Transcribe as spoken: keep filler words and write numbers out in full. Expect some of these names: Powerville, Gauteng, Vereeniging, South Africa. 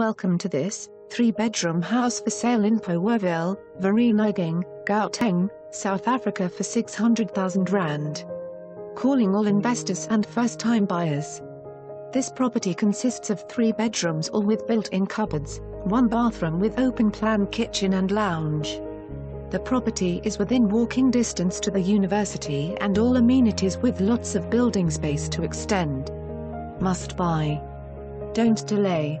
Welcome to this three-bedroom house for sale in Powerville, Vereeniging, Gauteng, South Africa for six hundred thousand rand. Calling all investors and first-time buyers. This property consists of three bedrooms, all with built-in cupboards, one bathroom with open-plan kitchen and lounge. The property is within walking distance to the university and all amenities, with lots of building space to extend. Must buy. Don't delay.